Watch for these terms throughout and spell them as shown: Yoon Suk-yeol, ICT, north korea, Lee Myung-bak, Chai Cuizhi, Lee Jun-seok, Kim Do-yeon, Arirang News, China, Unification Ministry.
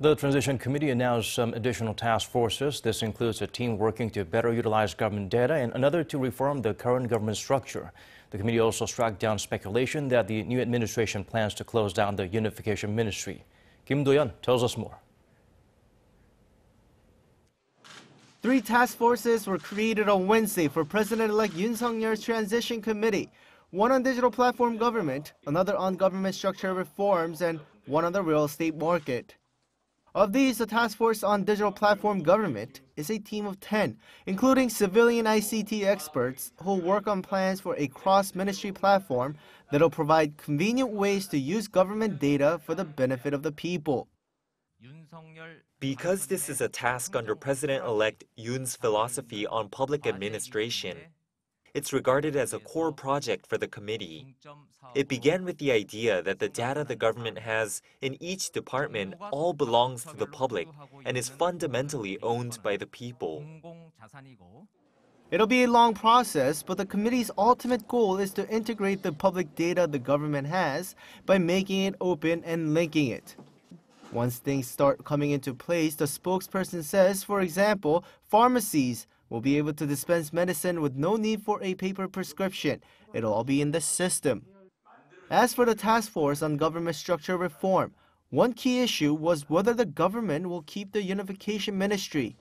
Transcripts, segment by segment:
The Transition Committee announced some additional task forces. This includes a team working to better utilize government data and another to reform the current government structure. The committee also struck down speculation that the new administration plans to close down the Unification Ministry. Kim Do-yeon tells us more. 3 task forces were created on Wednesday for President-elect Yoon Suk-yeol's Transition Committee. One on digital platform government, another on government structure reforms, and one on the real estate market. Of these, the Task Force on Digital Platform Government is a team of 10, including civilian ICT experts who work on plans for a cross-ministry platform that will provide convenient ways to use government data for the benefit of the people. Because this is a task under President-elect Yoon's philosophy on public administration, it's regarded as a core project for the committee. It began with the idea that the data the government has in each department all belongs to the public and is fundamentally owned by the people. It'll be a long process, but the committee's ultimate goal is to integrate the public data the government has by making it open and linking it. Once things start coming into place, the spokesperson says, for example, pharmacies will be able to dispense medicine with no need for a paper prescription. It'll all be in the system. As for the task force on government structure reform, one key issue was whether the government will keep the Unification Ministry.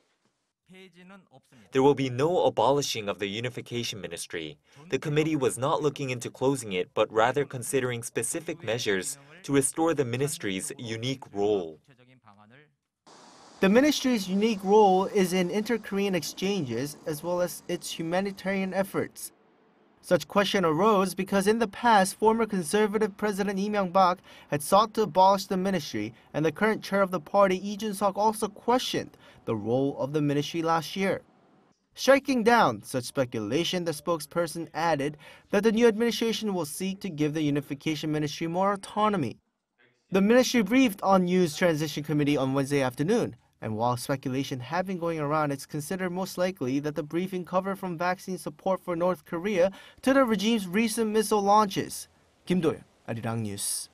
There will be no abolishing of the Unification Ministry. The committee was not looking into closing it, but rather considering specific measures to restore the ministry's unique role. The ministry's unique role is in inter-Korean exchanges as well as its humanitarian efforts. Such question arose because in the past, former conservative President Lee Myung-bak had sought to abolish the ministry, and the current chair of the party, Lee Jun-seok, also questioned the role of the ministry last year. Striking down such speculation, the spokesperson added that the new administration will seek to give the Unification Ministry more autonomy. The ministry briefed on Yoon's Transition Committee on Wednesday afternoon. And while speculation had been going around, it's considered most likely that the briefing covered from vaccine support for North Korea to the regime's recent missile launches. Kim Do-yeon, Arirang News.